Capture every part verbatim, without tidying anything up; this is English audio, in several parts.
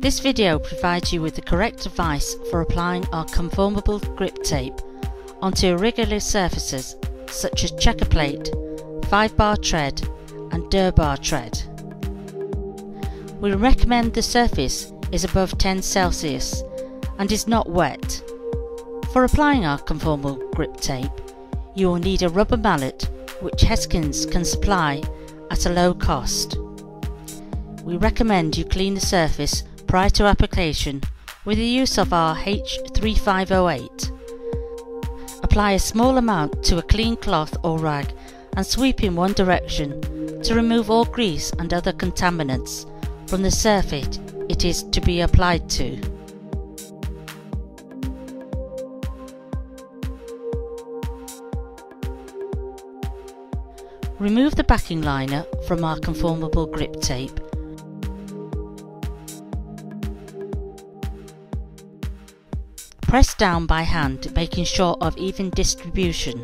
This video provides you with the correct advice for applying our conformable grip tape onto irregular surfaces such as chequer plate, five bar tread and durbar tread. We recommend the surface is above ten Celsius and is not wet. For applying our conformal grip tape, you will need a rubber mallet, which Heskins can supply at a low cost. We recommend you clean the surface prior to application with the use of our H three five zero eight. Apply a small amount to a clean cloth or rag and sweep in one direction to remove all grease and other contaminants from the surface it is to be applied to. Remove the backing liner from our conformable grip tape. Press down by hand, making sure of even distribution.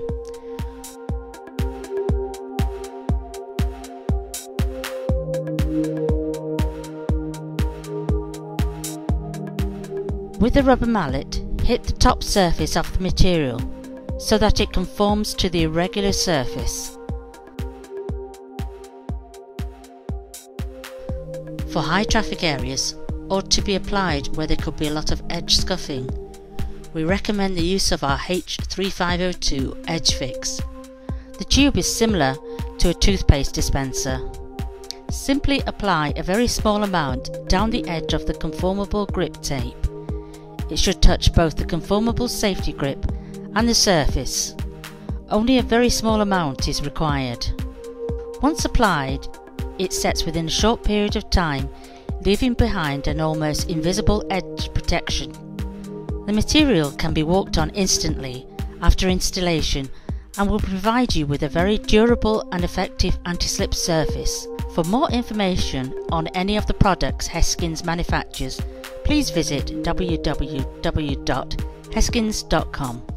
With the rubber mallet, hit the top surface of the material so that it conforms to the irregular surface. For high traffic areas, or to be applied where there could be a lot of edge scuffing, we recommend the use of our H three five zero two Edge Fix. The tube is similar to a toothpaste dispenser. Simply apply a very small amount down the edge of the conformable grip tape. It should touch both the conformable safety grip and the surface. Only a very small amount is required. Once applied, it sets within a short period of time, leaving behind an almost invisible edge protection. The material can be walked on instantly after installation and will provide you with a very durable and effective anti-slip surface. For more information on any of the products Heskins manufactures, please visit w w w dot heskins dot com.